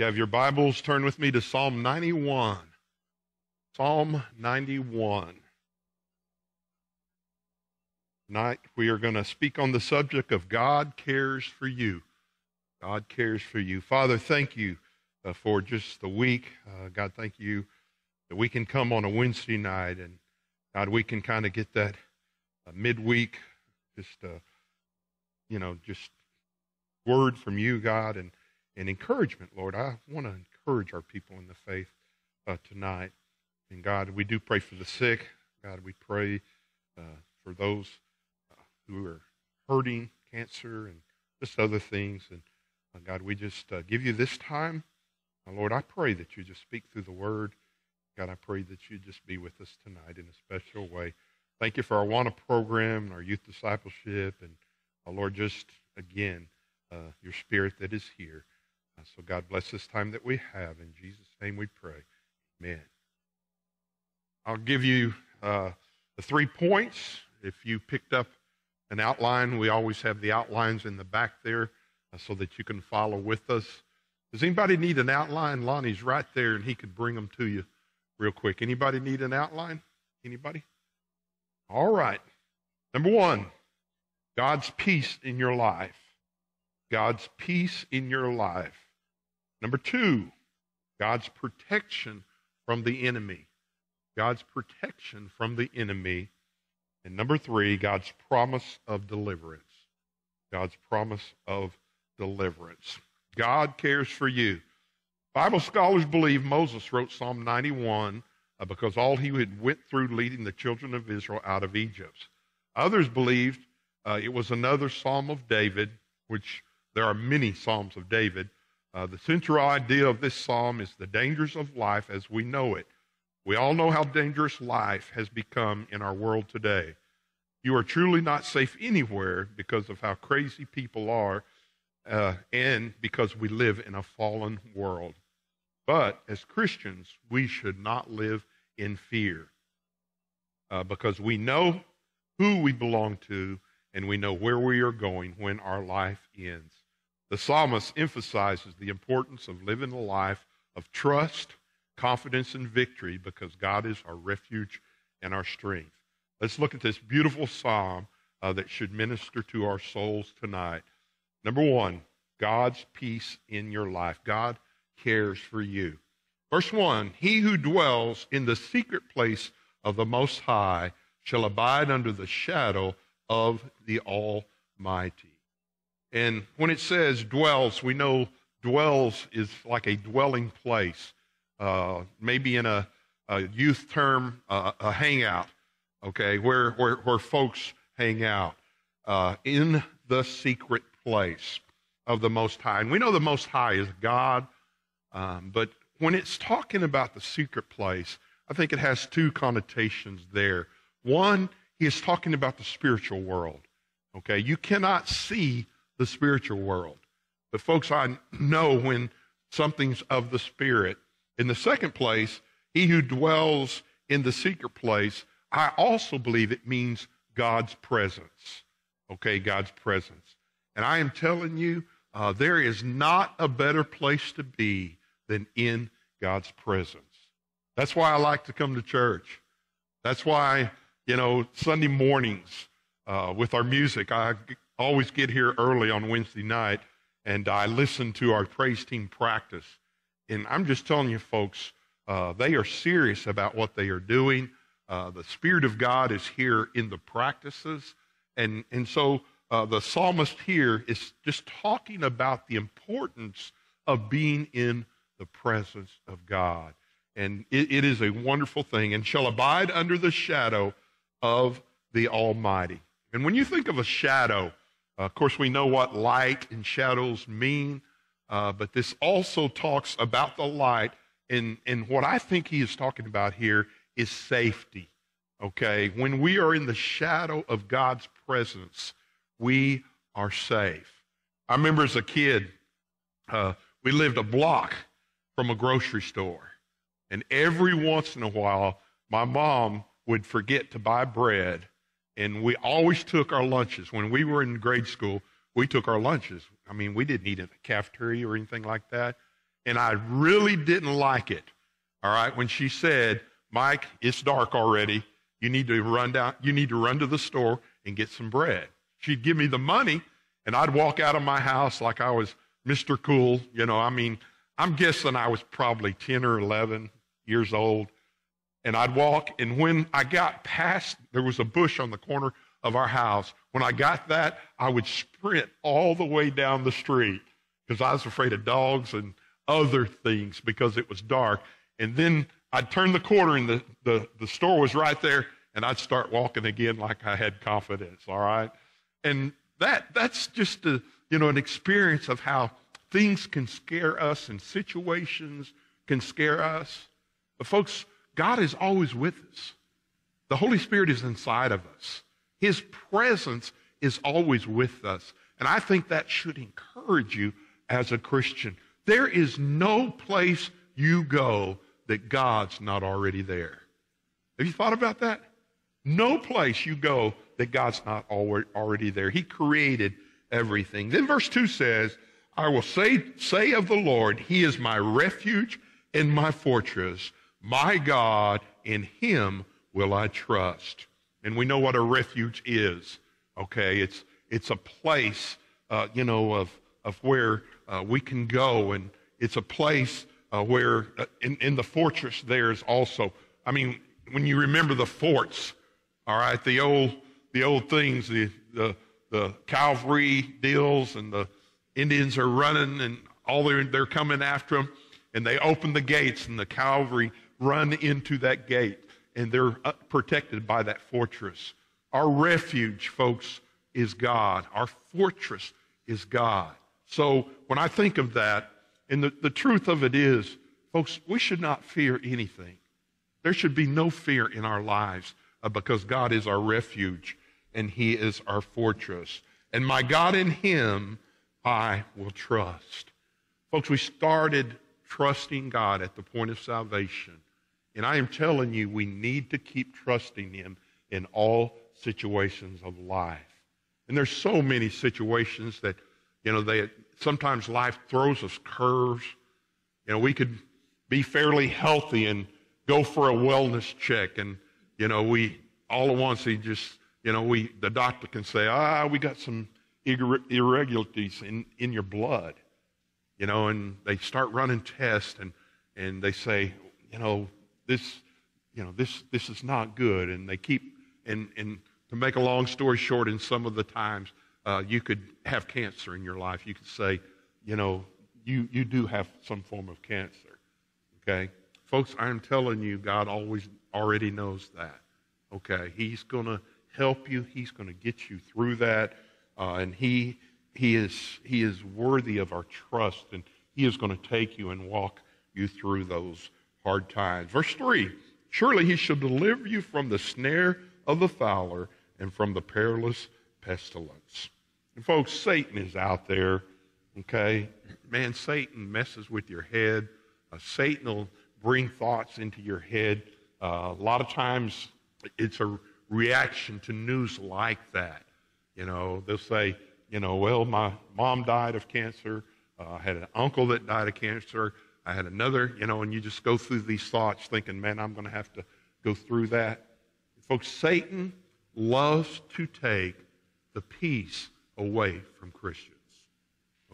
You have your Bibles, turn with me to Psalm 91. Psalm 91. Tonight we are going to speak on the subject of God cares for you. God cares for you. Father, thank you for just the week. God, thank you that we can come on a Wednesday night, and God, we can kind of get that midweek, just word from you, God, and encouragement, Lord. I want to encourage our people in the faith tonight. And God, we do pray for the sick. God, we pray for those who are hurting, cancer, and just other things. And God, we just give you this time. Lord, I pray that you just speak through the word. God, I pray that you just be with us tonight in a special way. Thank you for our WANA program and our youth discipleship. And Lord, just again, your spirit that is here. So God bless this time that we have. In Jesus' name we pray. Amen. I'll give you the 3 points. If you picked up an outline, we always have the outlines in the back there so that you can follow with us. Does anybody need an outline? Lonnie's right there, and he could bring them to you real quick. Anybody need an outline? Anybody? All right. Number one, God's peace in your life. God's peace in your life. Number two, God's protection from the enemy. God's protection from the enemy. And number three, God's promise of deliverance. God's promise of deliverance. God cares for you. Bible scholars believe Moses wrote Psalm 91 because all he had went through leading the children of Israel out of Egypt. Others believed it was another Psalm of David, which there are many Psalms of David. The central idea of this psalm is the dangers of life as we know it. We all know how dangerous life has become in our world today. You are truly not safe anywhere because of how crazy people are and because we live in a fallen world. But as Christians, we should not live in fear because we know who we belong to and we know where we are going when our life ends. The psalmist emphasizes the importance of living a life of trust, confidence, and victory because God is our refuge and our strength. Let's look at this beautiful psalm that should minister to our souls tonight. Number one, God's peace in your life. God cares for you. Verse 1, he who dwells in the secret place of the Most High shall abide under the shadow of the Almighty. And when it says dwells, we know dwells is like a dwelling place, maybe in a youth term, a hangout, okay, where folks hang out in the secret place of the Most High. And we know the Most High is God, but when it's talking about the secret place, I think it has two connotations there. One, he is talking about the spiritual world, okay? You cannot see the spiritual world. But folks, I know when something's of the Spirit. In the second place, he who dwells in the secret place, I also believe it means God's presence, okay? God's presence. And I am telling you, there is not a better place to be than in God's presence. That's why I like to come to church. That's why Sunday mornings with our music, I always get here early on Wednesday night, and I listen to our praise team practice. And I'm just telling you, folks, they are serious about what they are doing. The Spirit of God is here in the practices. And so the psalmist here is just talking about the importance of being in the presence of God. And it is a wonderful thing. And shall abide under the shadow of the Almighty. And when you think of a shadow, of course we know what light and shadows mean, but this also talks about the light, and what I think he is talking about here is safety, okay? When we are in the shadow of God's presence, we are safe. I remember as a kid, we lived a block from a grocery store, and every once in a while, my mom would forget to buy bread, and we always took our lunches. When we were in grade school, we took our lunches. I mean, we didn't eat in the cafeteria or anything like that. and I really didn't like it, all right, when she said, Mike, it's dark already. You need to run to the store and get some bread. She'd give me the money, and I'd walk out of my house like I was Mr. Cool. You know, I mean, I'm guessing I was probably 10 or 11 years old, and I'd walk, and when I got past, there was a bush on the corner of our house. When I got that, I would sprint all the way down the street because I was afraid of dogs and other things because it was dark. And then I'd turn the corner, and the store was right there, and I'd start walking again like I had confidence, all right? And that's just an experience of how things can scare us and situations can scare us. But folks, God is always with us. The Holy Spirit is inside of us. His presence is always with us. And I think that should encourage you as a Christian. There is no place you go that God's not already there. Have you thought about that? No place you go that God's not already there. He created everything. Then verse 2 says, I will say of the Lord, He is my refuge and my fortress, my God, in Him will I trust. And we know what a refuge is, okay? It's a place, of where we can go, and it's a place where in the fortress there is also. I mean, when you remember the forts, all right, the old things, the cavalry deals, and the Indians are running, and all they're coming after them, and they open the gates, and the cavalry run into that gate, and they're protected by that fortress. Our refuge, folks, is God. Our fortress is God. So when I think of that, and the truth of it is, folks, we should not fear anything. There should be no fear in our lives because God is our refuge and He is our fortress. And my God, in Him I will trust. Folks, we started trusting God at the point of salvation. And I am telling you, we need to keep trusting Him in all situations of life. And there's so many situations that, sometimes life throws us curves. We could be fairly healthy and go for a wellness check, and we all at once the doctor can say, we got some irregularities in your blood, and they start running tests, and they say, this is not good, and they keep and to make a long story short, in some of the times, you could have cancer in your life. You could say, you do have some form of cancer, okay? Folks, I'm telling you, God always already knows that, okay? He's going to help you. He's going to get you through that, and He is worthy of our trust, and He is going to take you and walk you through those hard times. Verse 3, surely He shall deliver you from the snare of the fowler and from the perilous pestilence. And folks, Satan is out there, okay? Man, Satan messes with your head. Satan will bring thoughts into your head. A lot of times it's a reaction to news like that. They'll say, well, my mom died of cancer. I had an uncle that died of cancer. I had another, and you just go through these thoughts thinking, man, I'm going to have to go through that. Folks, Satan loves to take the peace away from Christians.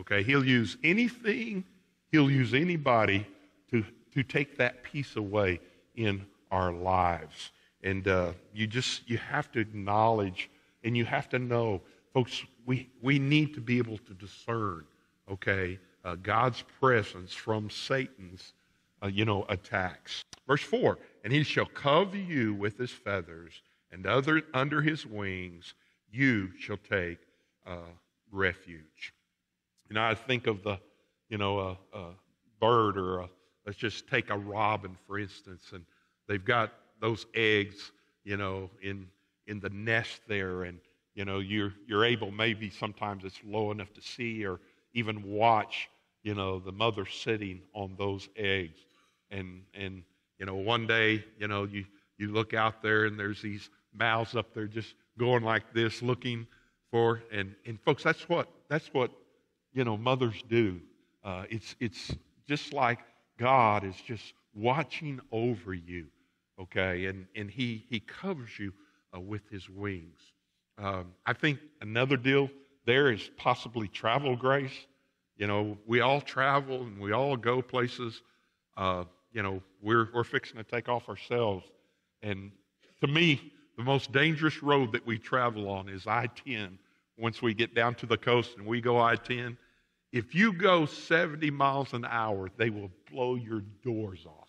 Okay, he'll use anything, he'll use anybody to take that peace away in our lives. And you have to acknowledge, and you have to know, folks, we need to be able to discern, okay, God's presence from Satan's, attacks. Verse 4, and He shall cover you with His feathers, and under His wings you shall take refuge. I think of the, a bird, or let's just take a robin, for instance, and they've got those eggs, in the nest there, and, you're able, maybe sometimes it's low enough to see or even watch, the mother sitting on those eggs. And one day, you look out there, and there's these mouths up there just going like this, looking for, and folks, that's what mothers do. It's just like God is just watching over you, okay? And he covers you with his wings. I think another deal there is possibly travel grace. You know, we all travel and we all go places. You know, we're fixing to take off ourselves. And to me, the most dangerous road that we travel on is I-10. Once we get down to the coast and we go I-10, if you go 70 miles an hour, they will blow your doors off,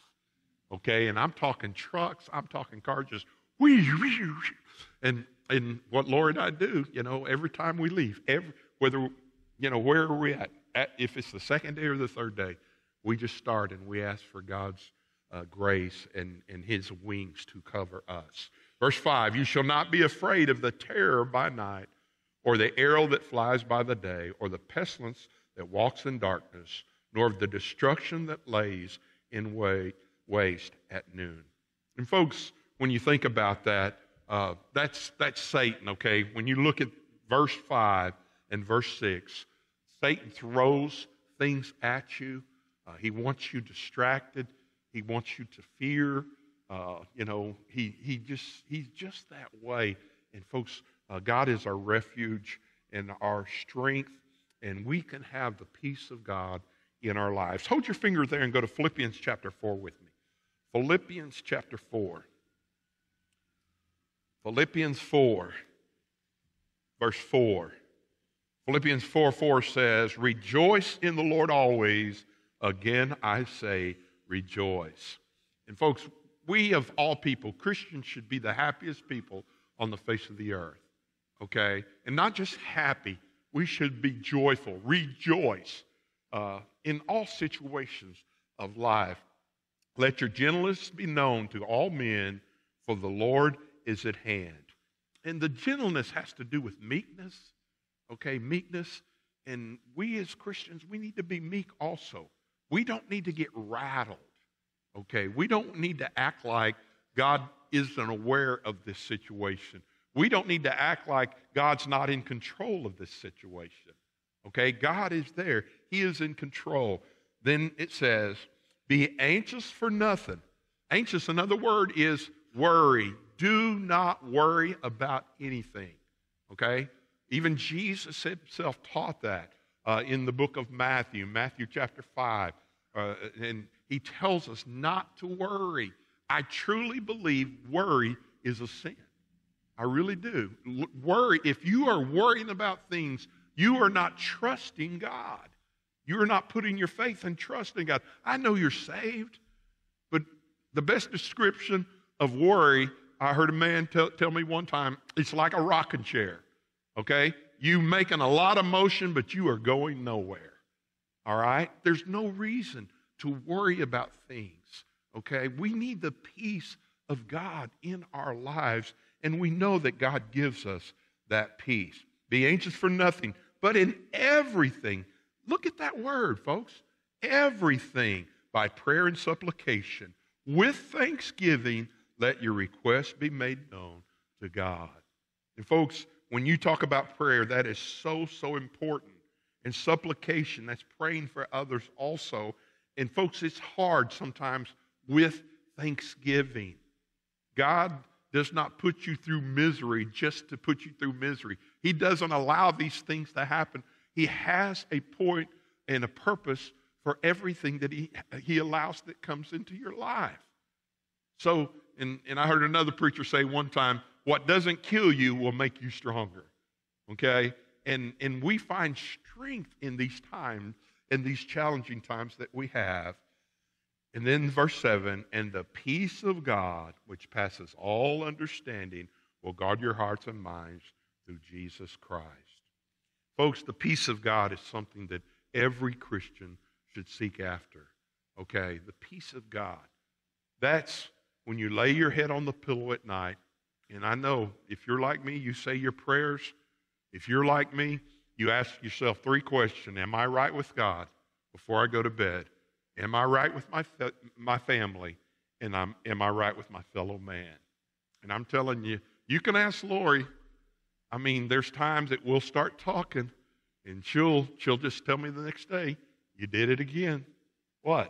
okay? And I'm talking trucks, I'm talking cars, just whee, whee, whee. And what Lori and I do, you know, every time we leave, whether, you know, where are we at? If it's the second day or the third day, we just start and we ask for God's grace and his wings to cover us. Verse 5, you shall not be afraid of the terror by night, or the arrow that flies by the day, or the pestilence that walks in darkness, nor of the destruction that lays in waste at noon. And folks, when you think about that, that's Satan, okay? When you look at verse 5 and verse 6, Satan throws things at you. He wants you distracted. He wants you to fear. You know, he's just that way. And folks, God is our refuge and our strength, and we can have the peace of God in our lives. Hold your finger there and go to Philippians chapter 4 with me. Philippians chapter 4. Philippians 4, verse 4. Philippians 4:4 says, rejoice in the Lord always. Again, I say rejoice. And folks, we of all people, Christians should be the happiest people on the face of the earth. Okay? And not just happy, we should be joyful, rejoice in all situations of life. Let your gentleness be known to all men, for the Lord is at hand. And the gentleness has to do with meekness, okay, meekness. And we as Christians, we need to be meek also. We don't need to get rattled, okay? We don't need to act like God isn't aware of this situation. We don't need to act like God's not in control of this situation. Okay? God is there. He is in control. Then it says, be anxious for nothing. Anxious, another word, is worry. Do not worry about anything. Okay? Even Jesus himself taught that in the book of Matthew, Matthew chapter 5. And he tells us not to worry. I truly believe worry is a sin. I really do. Worry, if you are worrying about things, you are not trusting God. You are not putting your faith and trust in God. I know you're saved, but the best description of worry, I heard a man tell me one time, it's like a rocking chair, okay? You're making a lot of motion, but you are going nowhere, all right? There's no reason to worry about things, okay? We need the peace of God in our lives, and we know that God gives us that peace. Be anxious for nothing, but in everything, look at that word, folks, everything, by prayer and supplication, with thanksgiving, let your requests be made known to God. And folks, when you talk about prayer, that is so, so important. And supplication, that's praying for others also. And folks, it's hard sometimes with thanksgiving. God does not put you through misery just to put you through misery. He doesn't allow these things to happen. He has a point and a purpose for everything that he allows that comes into your life. So, and I heard another preacher say one time, what doesn't kill you will make you stronger, okay? And we find strength in these times, in these challenging times that we have. And then verse 7, and the peace of God, which passes all understanding, will guard your hearts and minds through Jesus Christ. Folks, the peace of God is something that every Christian should seek after, okay? The peace of God. That's when you lay your head on the pillow at night, and I know if you're like me, you say your prayers. If you're like me, you ask yourself three questions. Am I right with God before I go to bed? Am I right with my family? And am I right with my fellow man? And I'm telling you, you can ask Lori. I mean, there's times that we'll start talking, and she'll just tell me the next day, you did it again. What?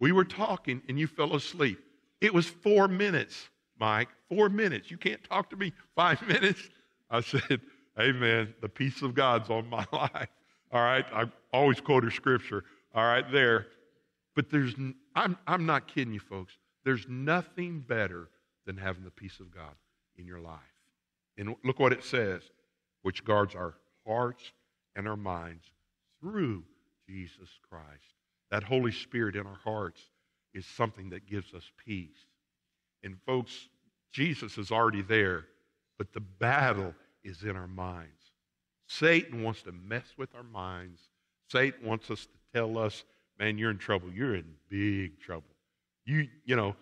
We were talking and you fell asleep. It was 4 minutes, Mike, 4 minutes. You can't talk to me 5 minutes. I said, amen, the peace of God's on my life. All right, I always quote her scripture. All right, there. But there's, I'm not kidding you, folks. There's nothing better than having the peace of God in your life. And look what it says, which guards our hearts and our minds through Jesus Christ. That Holy Spirit in our hearts is something that gives us peace. And folks, Jesus is already there, but the battle is in our minds. Satan wants to mess with our minds. Satan wants us to tell us, man, you're in trouble. You're in big trouble. You know,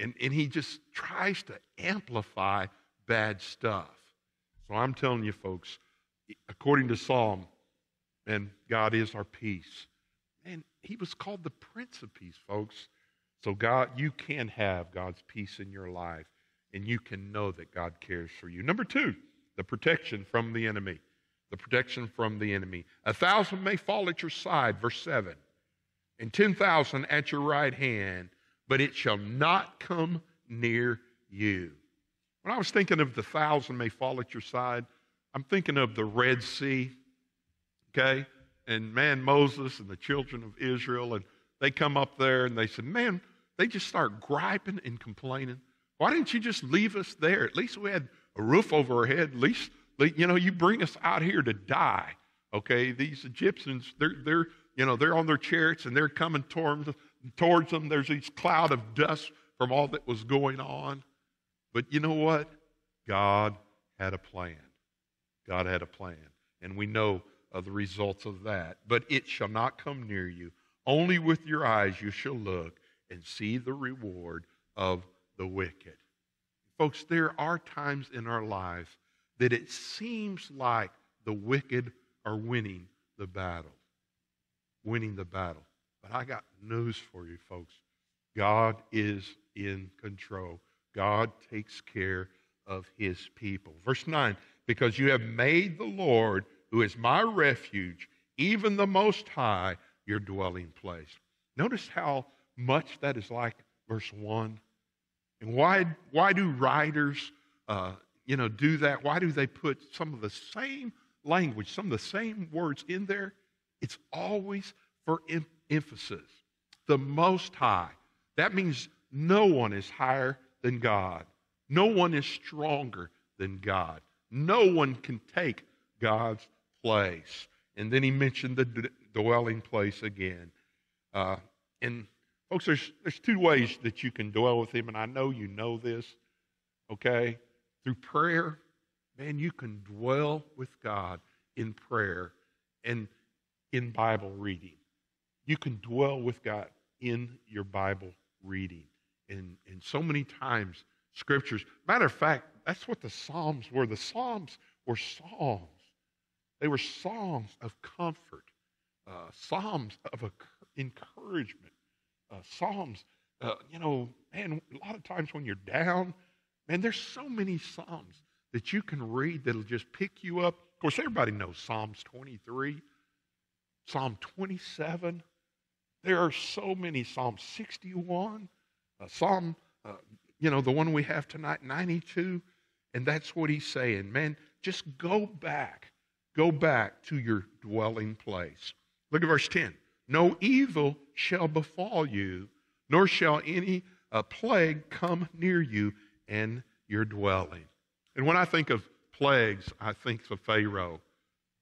and he just tries to amplify bad stuff. So I'm telling you, folks, according to Psalm, and God is our peace. And he was called the Prince of Peace, folks. So God, you can have God's peace in your life, and you can know that God cares for you. Number two, the protection from the enemy. The protection from the enemy. 1,000 may fall at your side, verse 7, and 10,000 at your right hand, but it shall not come near you. When I was thinking of the 1,000 may fall at your side, I'm thinking of the Red Sea, okay? And man, Moses and the children of Israel, and they come up there and they said, man, they just start griping and complaining. Why didn't you just leave us there? At least we had a roof over our head. At least, you know, you bring us out here to die. Okay, these Egyptians, they're you know, they're on their chariots and they're coming towards them. There's this cloud of dust from all that was going on. But you know what? God had a plan. God had a plan. And we know of the results of that. But it shall not come near you. Only with your eyes you shall look and see the reward of the wicked. Folks, there are times in our life that it seems like the wicked are winning the battle. Winning the battle. But I got news for you, folks. God is in control. God takes care of his people. Verse 9, because you have made the Lord, who is my refuge, even the Most High, your dwelling place. Notice how much that is like verse 1. And why do writers, you know, do that? Why do they put some of the same language, some of the same words in there? It's always for emphasis. The Most High. That means no one is higher than God. No one is stronger than God. No one can take God's place. And then he mentioned the dwelling place again. And folks, there's two ways that you can dwell with him, and I know you know this, okay? Through prayer, man, you can dwell with God in prayer and in Bible reading. You can dwell with God in your Bible reading. And so many times, scriptures, matter of fact, that's what the Psalms were. The Psalms were psalms. They were psalms of comfort. Psalms of encouragement, psalms, you know, man, a lot of times when you're down, man, there's so many psalms that you can read that'll just pick you up. Of course, everybody knows Psalms 23, Psalm 27. There are so many, Psalm 61, Psalm, you know, the one we have tonight, 92, and that's what he's saying. Man, just go back. Go back to your dwelling place. Look at verse 10. No evil shall befall you, nor shall any plague come near you and your dwelling. And when I think of plagues, I think of Pharaoh,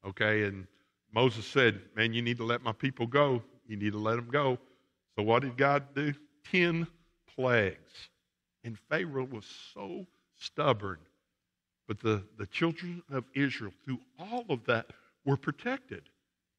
okay? And Moses said, man, you need to let my people go. You need to let them go. So what did God do? 10 plagues. And Pharaoh was so stubborn. But the children of Israel, through all of that, were protected.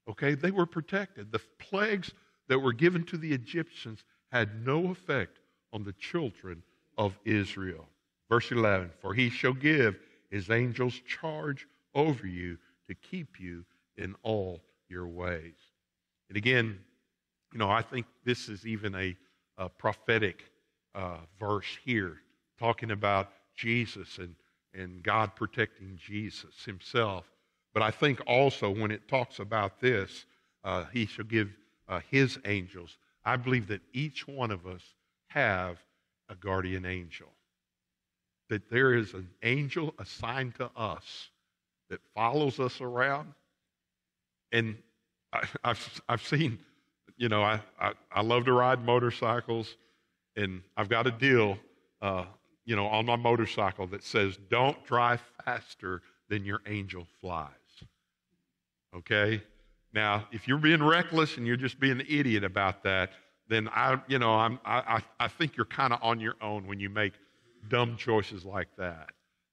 Okay, they were protected. The plagues that were given to the Egyptians had no effect on the children of Israel. Verse 11, for he shall give his angels charge over you to keep you in all your ways. And again, you know, I think this is even a prophetic verse here, talking about Jesus and God protecting Jesus himself. But I think also when it talks about this, he shall give his angels I believe that each one of us have a guardian angel, that there is an angel assigned to us that follows us around. And I've seen, you know, I love to ride motorcycles, and I've got a deal, you know, on my motorcycle that says, don't drive faster than your angel flies, okay? Now, if you're being reckless and you're just being an idiot about that, then I think you're kind of on your own when you make dumb choices like that.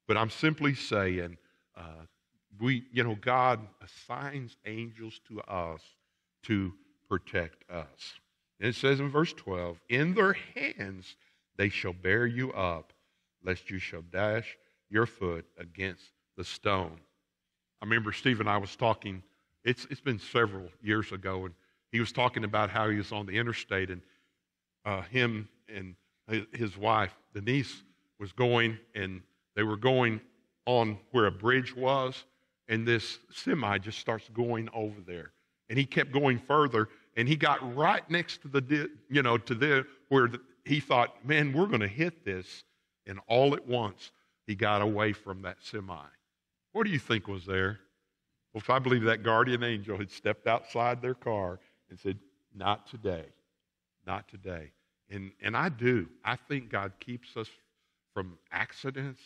But I'm simply saying, God assigns angels to us to protect us. And it says in verse 12, in their hands they shall bear you up, lest you shall dash your foot against the stone. I remember Steve and I was talking, it's been several years ago, and he was talking about how he was on the interstate, and him and his wife, Denise, was going, and they were going on where a bridge was, and this semi just starts going over there. And he kept going further, and he got right next to the, you know, to the, where he thought, man, we're going to hit this, and all at once, he got away from that semi. What do you think was there? Well, if I believe that guardian angel had stepped outside their car and said, not today, not today. And I do. I think God keeps us from accidents,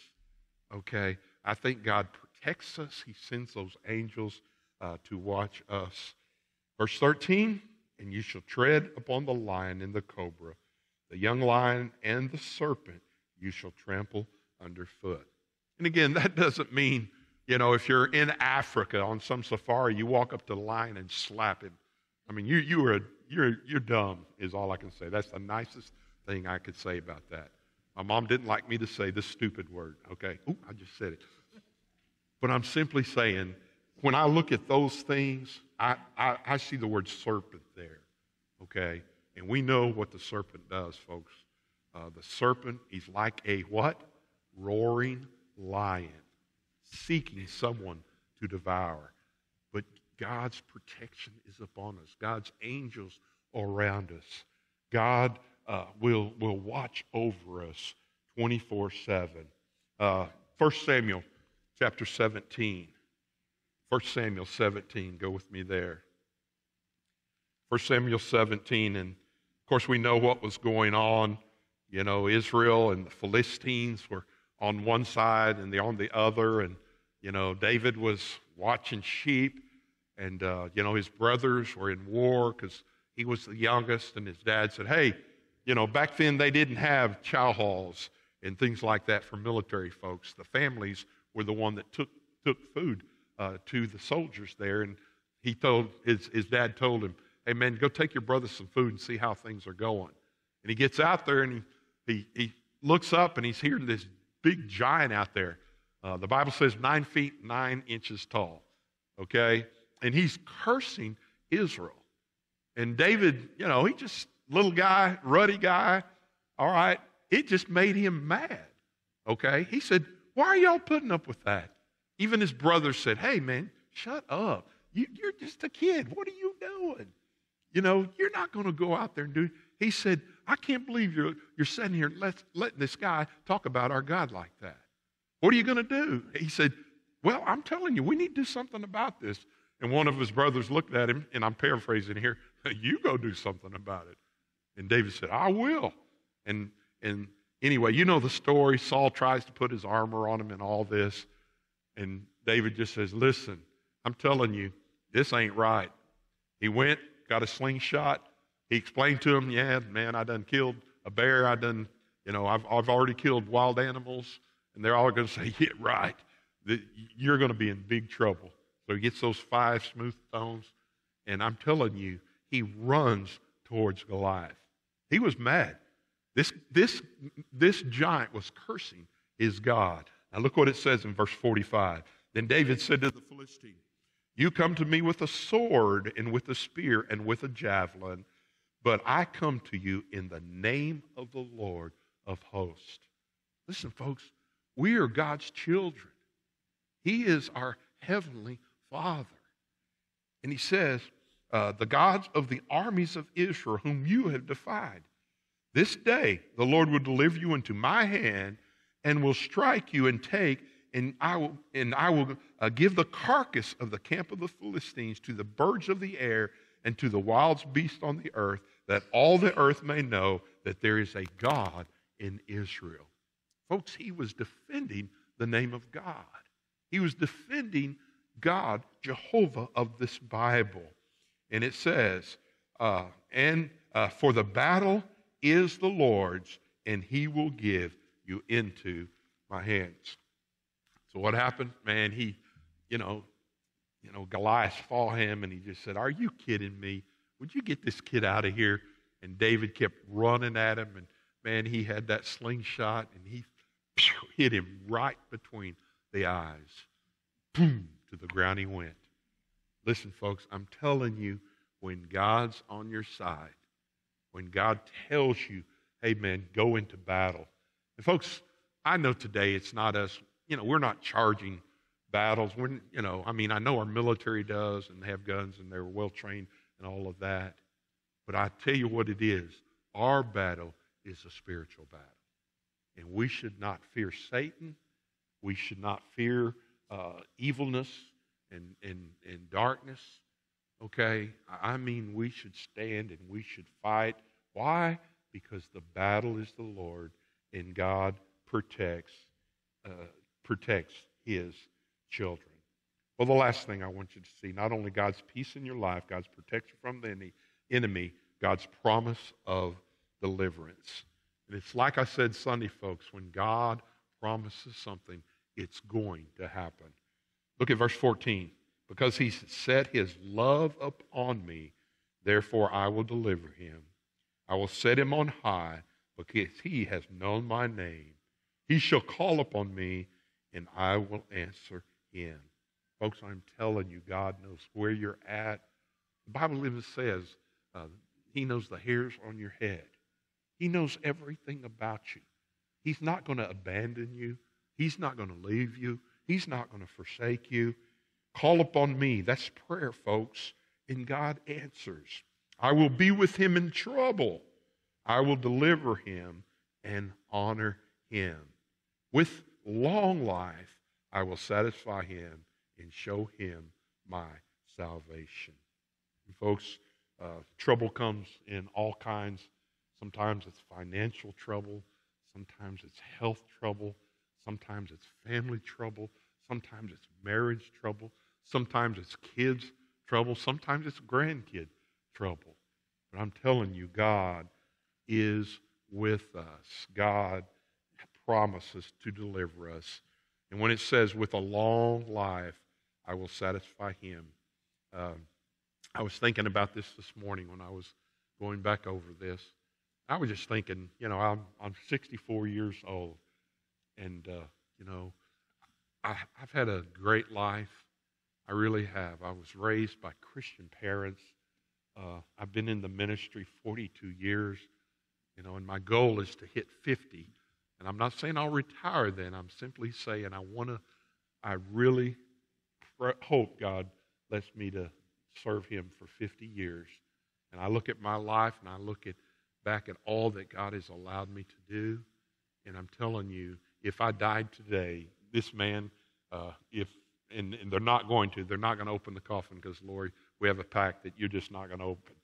okay? I think God protects us. He sends those angels to watch us. Verse 13, and you shall tread upon the lion and the cobra, the young lion and the serpent you shall trample underfoot. And again, that doesn't mean, you know, if you're in Africa on some safari, you walk up to the lion and slap him. I mean, you're dumb is all I can say. That's the nicest thing I could say about that. My mom didn't like me to say this stupid word, okay? Ooh, I just said it. But I'm simply saying, when I look at those things, I see the word serpent there, okay? And we know what the serpent does, folks. The serpent is like a what? Roaring lion, seeking someone to devour. But God's protection is upon us. God's angels are around us. God will watch over us 24/7. 1 Samuel chapter 17. 1 Samuel 17, go with me there. 1 Samuel 17, and of course we know what was going on. You know, Israel and the Philistines were on one side and on the other, and, you know, David was watching sheep, and, you know, his brothers were in war because he was the youngest, and his dad said, hey, you know, back then they didn't have chow halls and things like that for military folks. The families were the one that took food to the soldiers there, and he told, his dad told him, hey, man, go take your brother some food and see how things are going. And he gets out there, and he looks up, and he's hearing this big giant out there. The Bible says 9 feet 9 inches tall, okay? And he's cursing Israel. And David, you know, he just, little guy, ruddy guy, all right, it just made him mad, okay? He said, why are y'all putting up with that? Even his brother said, hey, man, shut up. You're just a kid. What are you doing? You know, you're not going to go out there and do it. He said, I can't believe you're sitting here letting this guy talk about our God like that. What are you going to do? He said, well, I'm telling you, we need to do something about this. And one of his brothers looked at him, and I'm paraphrasing here, you go do something about it. And David said, I will. And anyway, you know the story. Saul tries to put his armor on him and all this. And David just says, listen, I'm telling you, this ain't right. He went, got a slingshot. He explained to him, yeah, man, I done killed a bear. I done, you know, I've already killed wild animals. And they're all going to say, yeah, right. You're going to be in big trouble. So he gets those 5 smooth stones. And I'm telling you, he runs towards Goliath. He was mad. This giant was cursing his God. Now look what it says in verse 45. Then David said to the Philistine, you come to me with a sword and with a spear and with a javelin, but I come to you in the name of the Lord of hosts. Listen, folks, we are God's children. He is our heavenly Father. And he says, the gods of the armies of Israel, whom you have defied. This day the Lord will deliver you into my hand and will strike you and take, and I will give the carcass of the camp of the Philistines to the birds of the air and to the wild beasts on the earth, that all the earth may know that there is a God in Israel." Folks, he was defending the name of God. He was defending God, Jehovah of this Bible. And it says, for the battle is the Lord's, and he will give you into my hands. So what happened? Man, he, Goliath saw him, and he just said, "Are you kidding me? Would you get this kid out of here?" And David kept running at him, and man, he had that slingshot, and he hit him right between the eyes. Boom, to the ground he went. Listen, folks, I'm telling you, when God's on your side, when God tells you, "Hey, man, go into battle." And folks, I know today it's not us. We're not charging battles. I know our military does, and they have guns, and they're well-trained and all of that. But I tell you what it is. Our battle is a spiritual battle. And we should not fear Satan. We should not fear evilness and darkness. Okay? I mean, we should stand and we should fight. Why? Because the battle is the Lord, and God protects his children. Well, the last thing I want you to see, not only God's peace in your life, God's protection from the enemy, God's promise of deliverance. And it's like I said Sunday, folks, when God promises something, it's going to happen. Look at verse 14. "Because he set his love upon me, therefore I will deliver him. I will set him on high, because he has known my name. He shall call upon me, and I will answer him." Folks, I'm telling you, God knows where you're at. The Bible even says he knows the hairs on your head. He knows everything about you. He's not going to abandon you. He's not going to leave you. He's not going to forsake you. Call upon me. That's prayer, folks. And God answers. "I will be with him in trouble. I will deliver him and honor him. With long life I will satisfy him and show him my salvation." And folks, trouble comes in all kinds. Sometimes it's financial trouble. Sometimes it's health trouble. Sometimes it's family trouble. Sometimes it's marriage trouble. Sometimes it's kids trouble. Sometimes it's grandkid trouble. But I'm telling you, God is with us. God promises to deliver us. And when it says, "with a long life, I will satisfy him," I was thinking about this morning when I was going back over this. I was just thinking, I'm 64 years old, and, I've had a great life. I really have. I was raised by Christian parents. I've been in the ministry 42 years, and my goal is to hit 50. And I'm not saying I'll retire then. I'm simply saying I really hope God lets me to serve him for 50 years. And I look at my life, and I look back at all that God has allowed me to do. And I'm telling you, if I died today, this man, they're not going to. They're not going to open the coffin, because, Lori, we have a pact that you're just not going to open.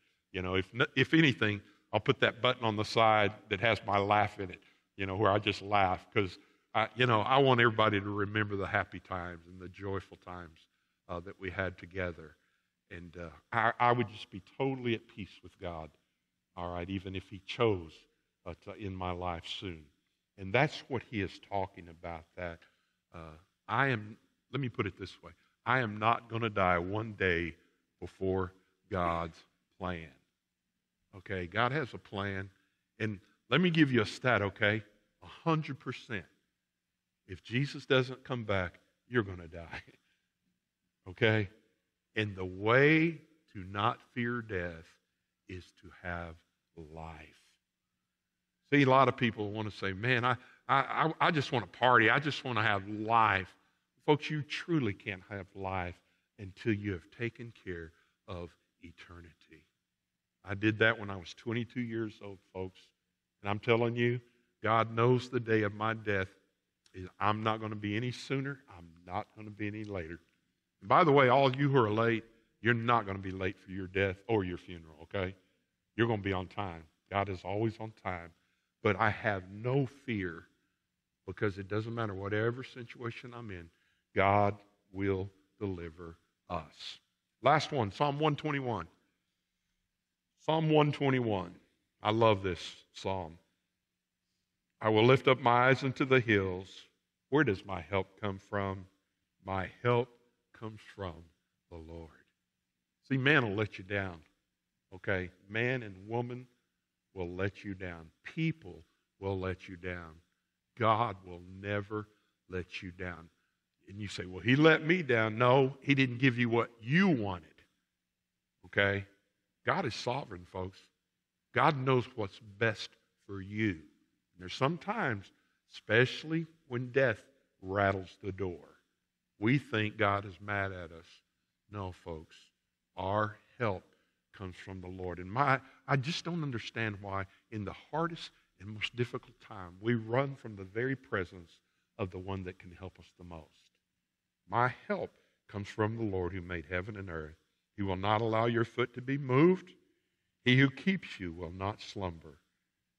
If anything, I'll put that button on the side that has my laugh in it, where I just laugh, because I want everybody to remember the happy times and the joyful times that we had together. And I would just be totally at peace with God, all right, even if he chose to end my life soon. And that's what he is talking about, that let me put it this way, I am not going to die one day before God's plan. Okay, God has a plan. And let me give you a stat, okay? 100%. If Jesus doesn't come back, you're going to die. Okay? And the way to not fear death is to have life. See, a lot of people want to say, "Man, I just want to party. I just want to have life." Folks, you truly can't have life until you have taken care of eternity. I did that when I was 22 years old, folks. And I'm telling you, God knows the day of my death. I'm not going to be any sooner. I'm not going to be any later. And by the way, all you who are late, you're not going to be late for your death or your funeral, okay? You're going to be on time. God is always on time. But I have no fear because it doesn't matter whatever situation I'm in, God will deliver us. Last one, Psalm 121. Psalm 121. I love this psalm. I will lift up my eyes unto the hills. Where does my help come from? My help comes from the Lord. See, man will let you down, okay? Man and woman will let you down. People will let you down. God will never let you down. And you say, well, he let me down. No, he didn't give you what you wanted, okay? God is sovereign, folks. God knows what's best for you. And there's sometimes, especially when death rattles the door, we think God is mad at us. No, folks. Our help comes from the Lord. And I just don't understand why in the hardest and most difficult time, we run from the very presence of the one that can help us the most. My help comes from the Lord who made heaven and earth. He will not allow your foot to be moved. He who keeps you will not slumber.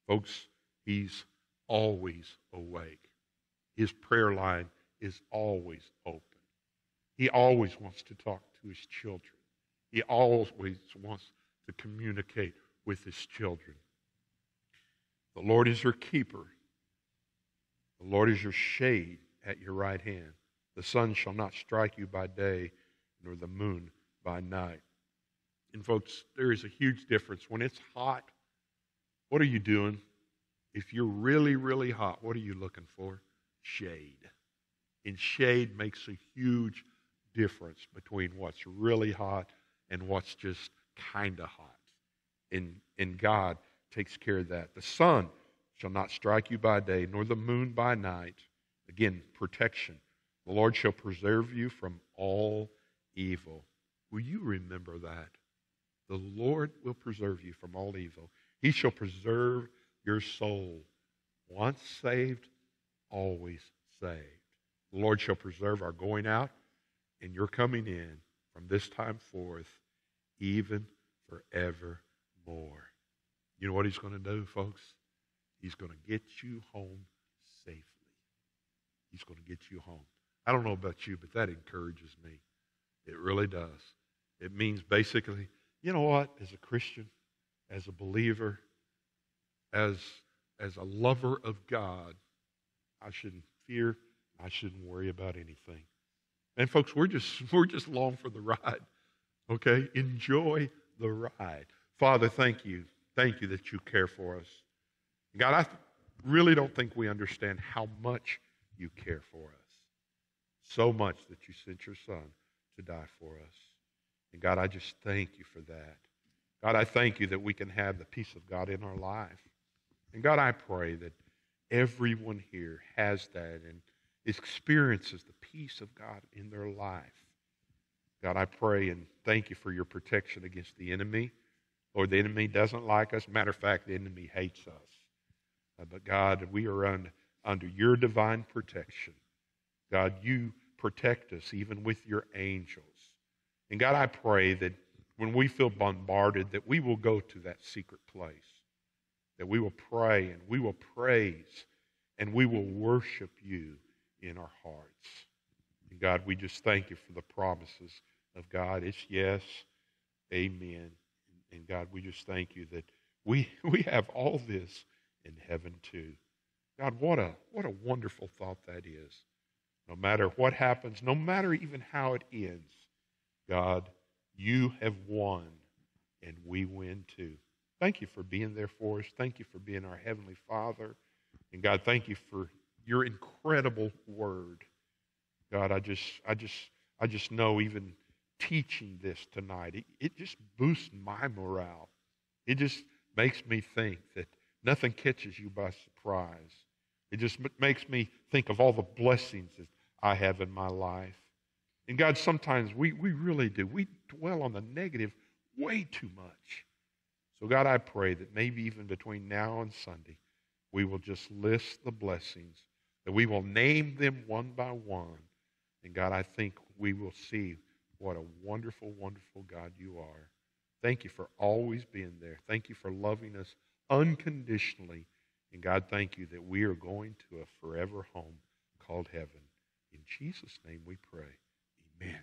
Folks, he's always awake. His prayer line is always open. He always wants to talk to his children. He always wants to communicate with his children. The Lord is your keeper. The Lord is your shade at your right hand. The sun shall not strike you by day, nor the moon by night. And folks, there is a huge difference. When it's hot, what are you doing? If you're really, really hot, what are you looking for? Shade. And shade makes a huge difference between what's really hot and what's just kind of hot. And God takes care of that. The sun shall not strike you by day, nor the moon by night. Again, protection. The Lord shall preserve you from all evil. Will you remember that? The Lord will preserve you from all evil. He shall preserve your soul. Once saved, always saved. The Lord shall preserve our going out and your coming in from this time forth, even forevermore. You know what he's going to do, folks? He's going to get you home safely. He's going to get you home. I don't know about you, but that encourages me. It really does. It means basically, you know what? As a Christian, as a believer, as a lover of God, I shouldn't fear, I shouldn't worry about anything. And folks, we're just long for the ride, okay? Enjoy the ride. Father, thank you. Thank you that you care for us. God, I really don't think we understand how much you care for us. So much that you sent your Son to die for us. And God, I just thank you for that. God, I thank you that we can have the peace of God in our life. And God, I pray that everyone here has that and experiences the peace of God in their life. God, I pray and thank you for your protection against the enemy. Lord, the enemy doesn't like us. Matter of fact, the enemy hates us. But God, we are under your divine protection. God, you protect us even with your angels. And God, I pray that when we feel bombarded, that we will go to that secret place, that we will pray and we will praise and we will worship you in our hearts. And God, we just thank you for the promises of God. It's yes, amen. And God, we just thank you that we have all this in heaven too. God, what a wonderful thought that is. No matter what happens, no matter even how it ends, God, you have won, and we win too. Thank you for being there for us. Thank you for being our Heavenly Father. And God, thank you for your incredible word. God, I just know even teaching this tonight, it just boosts my morale. It just makes me think that nothing catches you by surprise. It just makes me think of all the blessings that I have in my life. And God, sometimes we really do. We dwell on the negative way too much. So God, I pray that maybe even between now and Sunday, we will just list the blessings, that we will name them one by one. And God, I think we will see what a wonderful, wonderful God you are. Thank you for always being there. Thank you for loving us unconditionally. And God, thank you that we are going to a forever home called heaven. In Jesus' name we pray. Amen.